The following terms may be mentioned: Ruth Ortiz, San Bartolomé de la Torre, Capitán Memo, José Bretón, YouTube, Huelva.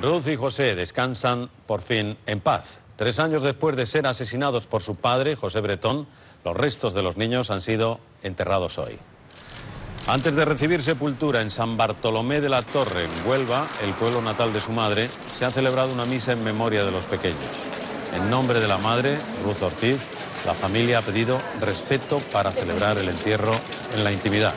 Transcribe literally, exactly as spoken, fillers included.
Ruth y José descansan por fin en paz. Tres años después de ser asesinados por su padre, José Bretón, los restos de los niños han sido enterrados hoy. Antes de recibir sepultura en San Bartolomé de la Torre, en Huelva, el pueblo natal de su madre, se ha celebrado una misa en memoria de los pequeños. En nombre de la madre, Ruth Ortiz, la familia ha pedido respeto para celebrar el entierro en la intimidad.